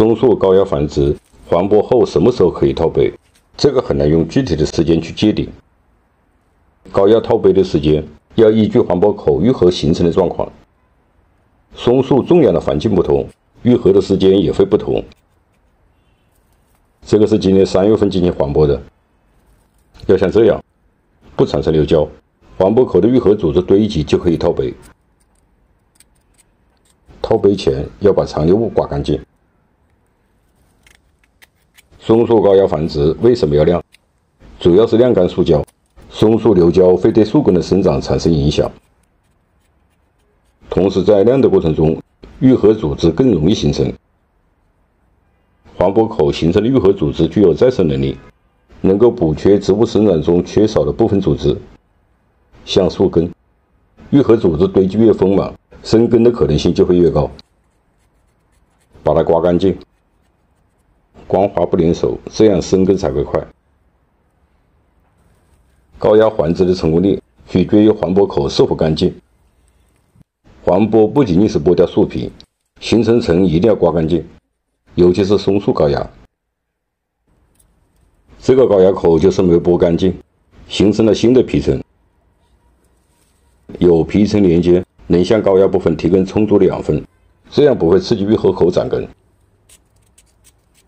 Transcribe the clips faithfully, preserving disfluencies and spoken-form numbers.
松树高压繁殖，黄柏后什么时候可以套杯？这个很难用具体的时间去界定。高压套杯的时间要依据黄柏口愈合形成的状况。松树种养的环境不同，愈合的时间也会不同。这个是今年三月份进行黄柏的。要像这样，不产生流胶，黄柏口的愈合组织堆积就可以套杯。 套杯前要把残留物刮干净。松树高压繁殖为什么要晾？主要是晾干树胶，松树流胶会对树根的生长产生影响。同时，在晾的过程中，愈合组织更容易形成。黄柏口形成的愈合组织具有再生能力，能够补缺植物生长中缺少的部分组织，像树根。愈合组织堆积越丰满， 生根的可能性就会越高。把它刮干净，光滑不粘手，这样生根才会快。高压繁殖的成功率取决于黄柏口是否干净。黄柏不仅仅是剥掉树皮，形成层一定要刮干净，尤其是松树高压。这个高压口就是没有剥干净，形成了新的皮层，有皮层连接， 能向高压部分提供充足的养分，这样不会刺激愈合口长根。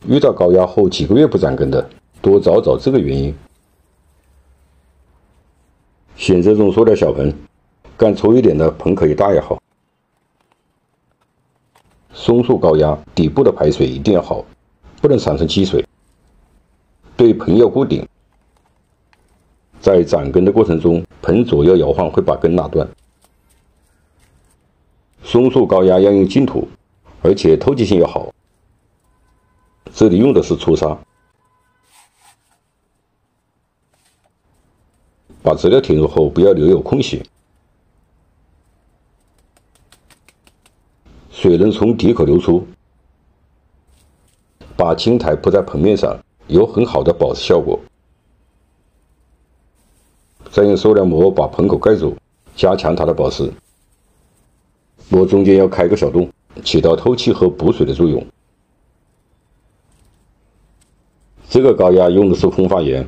遇到高压后几个月不长根的，多找找这个原因。选择种塑料小盆，干粗一点的盆可以大也好。松树高压底部的排水一定要好，不能产生积水。对盆要固定，在长根的过程中，盆左右摇晃会把根拉断。 松树高压要用净土，而且透气性要好。这里用的是粗砂。把植料填入后，不要留有空隙，水能从底口流出。把青苔铺在盆面上，有很好的保湿效果。再用塑料膜把盆口盖住，加强它的保湿。 膜中间要开个小洞，起到透气和补水的作用。这个高压用的是风化盐，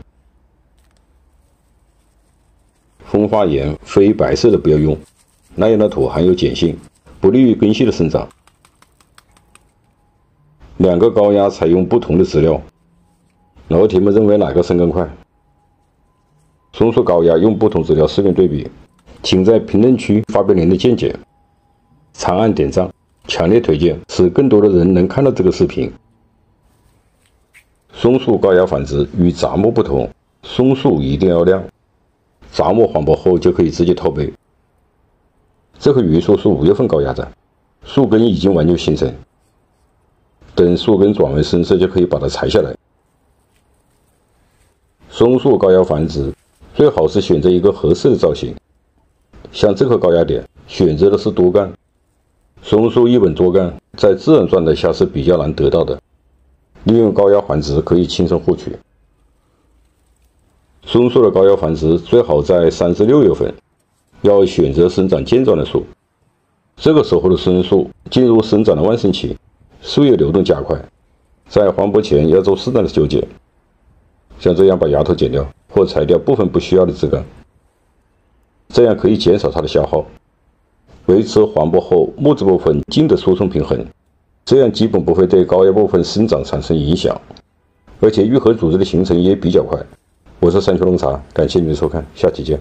风化盐非白色的不要用，那样的土含有碱性，不利于根系的生长。两个高压采用不同的植料，老铁们认为哪个生根快？松树高压用不同资料试验对比，请在评论区发表您的见解。 长按点赞，强烈推荐，使更多的人能看到这个视频。松树高压繁殖与杂木不同，松树一定要晾，杂木黄柏后就可以直接套杯。这棵榆树是五月份高压的，树根已经完全形成，等树根转为深色就可以把它裁下来。松树高压繁殖最好是选择一个合适的造型，像这棵高压点选择的是多干。 松树一本多干，在自然状态下是比较难得到的，利用高压繁殖可以轻松获取。松树的高压繁殖最好在三至六月份，要选择生长健壮的树。这个时候的松树进入生长的旺盛期，树叶流动加快，在黄柏前要做适当的修剪，像这样把芽头剪掉或裁掉部分不需要的枝干，这样可以减少它的消耗。 维持黄柏后木质部分茎的输送平衡，这样基本不会对高压部分生长产生影响，而且愈合组织的形成也比较快。我是山丘洞察，感谢您的收看，下期见。